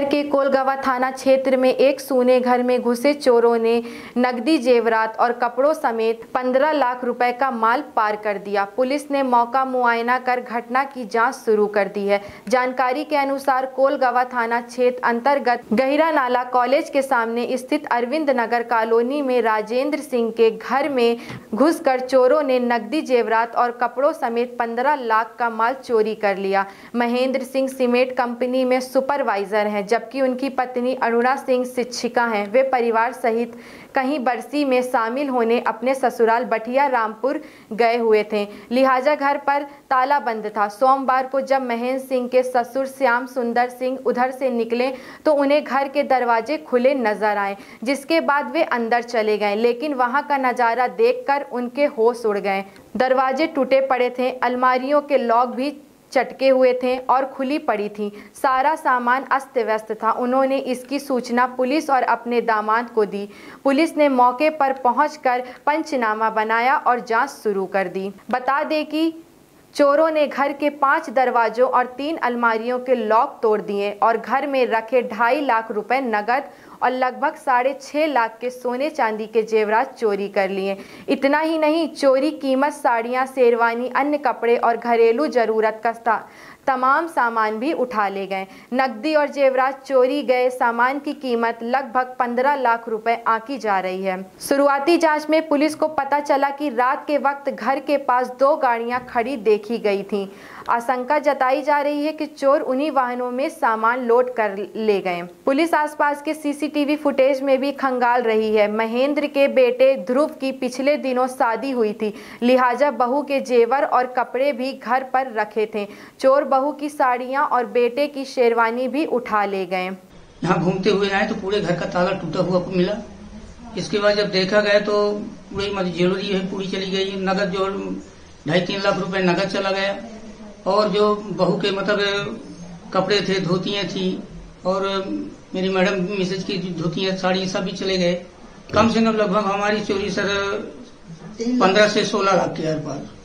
शहर के कोलगावा थाना क्षेत्र में एक सोने घर में घुसे चोरों ने नकदी जेवरात और कपड़ों समेत 15 लाख रुपए का माल पार कर दिया। पुलिस ने मौका मुआयना कर घटना की जांच शुरू कर दी है। जानकारी के अनुसार कोलगावा थाना क्षेत्र अंतर्गत गहिरा नाला कॉलेज के सामने स्थित अरविंद नगर कॉलोनी में राजेंद्र सिंह के घर में घुसकर चोरों ने नकदी जेवरात और कपड़ों समेत 15 लाख का माल चोरी कर लिया। महेंद्र सिंह सीमेंट कंपनी में सुपरवाइजर हैं, जबकि उनकी पत्नी अरुणा सिंह शिक्षिका हैं। वे परिवार सहित कहीं बरसी में शामिल होने अपने ससुराल बठिया रामपुर गए हुए थे, लिहाजा घर पर ताला बंद था। सोमवार को जब महेंद्र सिंह के ससुर श्याम सुंदर सिंह उधर से निकले तो उन्हें घर के दरवाजे खुले नजर आए, जिसके बाद वे अंदर चले गए, लेकिन वहां का नज़ारा देखकर उनके होश उड़ गए। दरवाजे टूटे पड़े थे, अलमारियों के लॉक भी चटके हुए थे और खुली पड़ी थी। सारा सामान अस्त व्यस्त था। उन्होंने इसकी सूचना पुलिस और अपने दामाद को दी। पुलिस ने मौके पर पहुंचकर पंचनामा बनाया और जांच शुरू कर दी। बता दें कि चोरों ने घर के 5 दरवाजों और 3 अलमारियों के लॉक तोड़ दिए और घर में रखे 2.5 लाख रुपए नकद और लगभग 6.5 लाख के सोने चांदी के जेवरात चोरी कर लिए। इतना ही नहीं, चोरी कीमत साड़ियां, शेरवानी, अन्य कपड़े और घरेलू जरूरत का तमाम सामान भी उठा ले गए। नकदी और जेवरात चोरी गए सामान की कीमत लगभग 15 लाख रुपए आंकी जा रही है। शुरुआती जांच में पुलिस को पता चला कि रात के वक्त घर के पास 2 गाड़ियां खड़ी देखी गई थीं। आशंका जताई जा रही है कि चोर उन्हीं वाहनों में सामान लोड कर ले गए। पुलिस आसपास के CCTV फुटेज में भी खंगाल रही है। महेंद्र के बेटे ध्रुव की पिछले दिनों शादी हुई थी, लिहाजा बहू के जेवर और कपड़े भी घर पर रखे थे। चोर बहू की साड़ियां और बेटे की शेरवानी भी उठा ले गए। यहाँ घूमते हुए आए तो पूरे घर का ताला टूटा हुआ को मिला। इसके बाद जब देखा गया तो वही मतलब ज्वेलरी है पूरी चली गई, नगद जो 2.5-3 लाख रुपए नगद चला गया और जो बहू के मतलब कपड़े थे, धोतियां थी और मेरी मैडम मिसेज की धोतियां, साड़ी सब भी चले गए। कम से कम लगभग हमारी चोरी सर 15 से 16 लाख के आसपास।